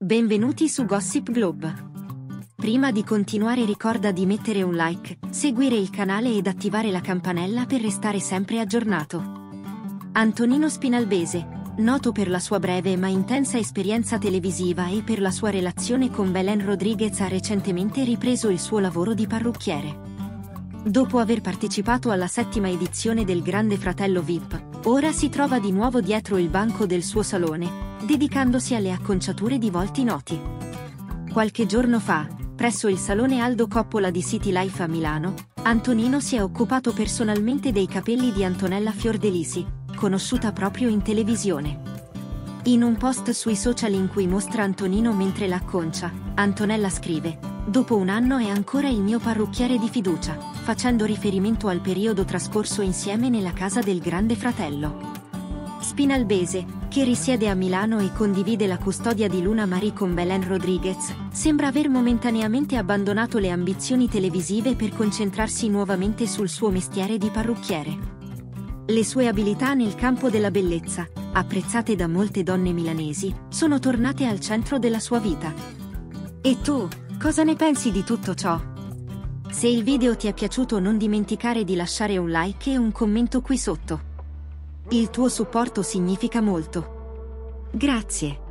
Benvenuti su Gossip Globe. Prima di continuare ricorda di mettere un like, seguire il canale ed attivare la campanella per restare sempre aggiornato. Antonino Spinalbese, noto per la sua breve ma intensa esperienza televisiva e per la sua relazione con Belen Rodriguez, ha recentemente ripreso il suo lavoro di parrucchiere. Dopo aver partecipato alla 7ª edizione del Grande Fratello VIP, ora si trova di nuovo dietro il banco del suo salone, dedicandosi alle acconciature di volti noti. Qualche giorno fa, presso il salone Aldo Coppola di City Life a Milano, Antonino si è occupato personalmente dei capelli di Antonella Fiordelisi, conosciuta proprio in televisione. In un post sui social in cui mostra Antonino mentre l'acconcia, Antonella scrive: "Dopo un anno è ancora il mio parrucchiere di fiducia", facendo riferimento al periodo trascorso insieme nella casa del Grande Fratello. Spinalbese, che risiede a Milano e condivide la custodia di Luna Mari con Belen Rodriguez, sembra aver momentaneamente abbandonato le ambizioni televisive per concentrarsi nuovamente sul suo mestiere di parrucchiere. Le sue abilità nel campo della bellezza, apprezzate da molte donne milanesi, sono tornate al centro della sua vita. E tu, cosa ne pensi di tutto ciò? Se il video ti è piaciuto non dimenticare di lasciare un like e un commento qui sotto. Il tuo supporto significa molto. Grazie.